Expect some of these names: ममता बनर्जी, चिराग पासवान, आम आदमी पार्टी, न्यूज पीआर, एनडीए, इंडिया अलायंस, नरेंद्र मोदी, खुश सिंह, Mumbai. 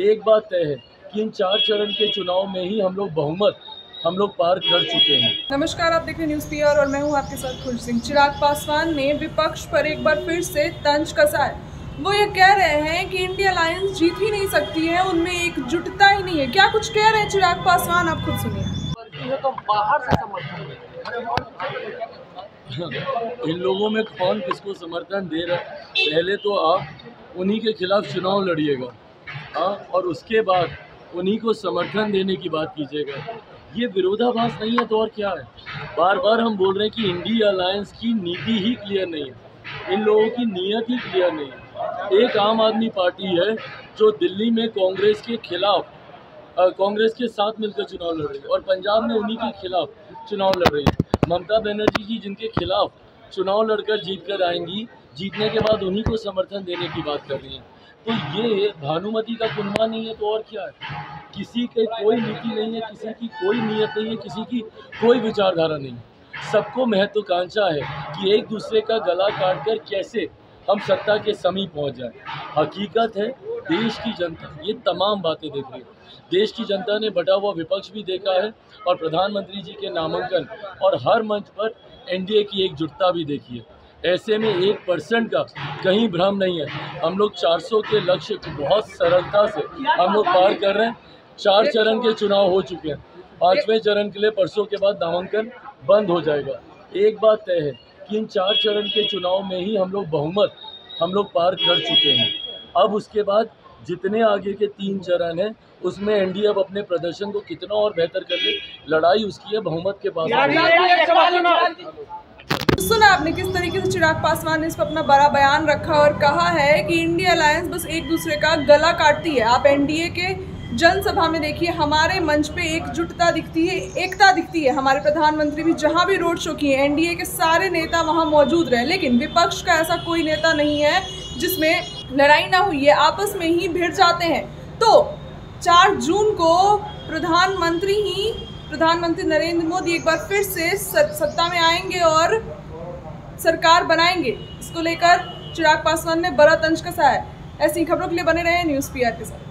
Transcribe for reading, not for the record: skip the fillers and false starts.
एक बात तय है कि इन चार चरण के चुनाव में ही हम लोग बहुमत पार कर चुके हैं। नमस्कार, आप देख रहे न्यूज पीआर और मैं हूं आपके साथ खुश सिंह। चिराग पासवान ने विपक्ष पर एक बार फिर से तंज कसा है। वो ये कह रहे हैं कि इंडिया अलायंस जीत ही नहीं सकती है, उनमें एकजुटता ही नहीं है। क्या कुछ कह रहे हैं चिराग पासवान, आप खुद सुनिए। तो बाहर से समर्थन इन लोगों में कौन किसको समर्थन दे रहा है? पहले तो आप उन्हीं के खिलाफ चुनाव लड़िएगा, हाँ, और उसके बाद उन्हीं को समर्थन देने की बात कीजिएगा। ये विरोधाभास नहीं है तो और क्या है? बार बार हम बोल रहे हैं कि इंडिया अलायंस की नीति ही क्लियर नहीं है, इन लोगों की नीयत ही क्लियर नहीं है। एक आम आदमी पार्टी है जो दिल्ली में कांग्रेस के खिलाफ, कांग्रेस के साथ मिलकर चुनाव लड़ रही है और पंजाब में उन्हीं के खिलाफ चुनाव लड़ रही है। ममता बनर्जी जी जिनके खिलाफ चुनाव लड़कर जीत कर आएंगी, जीतने के बाद उन्हीं को समर्थन देने की बात कर रही है। तो ये भानुमति का कुनवा नहीं है तो और क्या है? किसी की कोई नीति नहीं है, किसी की कोई नीयत नहीं है, किसी की कोई विचारधारा नहीं है। सबको महत्वाकांक्षा है कि एक दूसरे का गला काट कर कैसे हम सत्ता के समीप पहुंच जाए। हकीकत है देश की जनता ये तमाम बातें देख रही है। देश की जनता ने बटा हुआ विपक्ष भी देखा है और प्रधानमंत्री जी के नामांकन और हर मंच पर एनडीए की एकजुटता भी देखी है। ऐसे में 1% का कहीं भ्रम नहीं है। हम लोग 400 के लक्ष्य को बहुत सरलता से हम लोग पार कर रहे हैं। 4 चरण के चुनाव हो चुके हैं, 5वें चरण के लिए परसों के बाद नामांकन बंद हो जाएगा। एक बात तय है कि इन 4 चरण के चुनाव में ही हम लोग बहुमत पार कर चुके हैं। अब उसके बाद जितने आगे के 3 चरण हैं उसमें एनडीए अब अपने प्रदर्शन को कितना और बेहतर कर ले, लड़ाई उसकी है बहुमत के पास। सुना आपने किस तरीके से चिराग पासवान ने इस पर अपना बड़ा बयान रखा और कहा है कि इंडिया अलायंस बस एक दूसरे का गला काटती है। आप एनडीए के जनसभा में देखिए, हमारे मंच पे एकजुटता दिखती है, एकता दिखती है। हमारे प्रधानमंत्री भी जहां भी रोड शो किए, एनडीए के सारे नेता वहां मौजूद रहे, लेकिन विपक्ष का ऐसा कोई नेता नहीं है जिसमें लड़ाई ना हुई है, आपस में ही भिड़ जाते हैं। तो 4 जून को प्रधानमंत्री नरेंद्र मोदी एक बार फिर से सत्ता में आएंगे और सरकार बनाएंगे। इसको लेकर चिराग पासवान ने बड़ा तंज कसा है। ऐसी खबरों के लिए बने रहे न्यूज़ पीआर के साथ।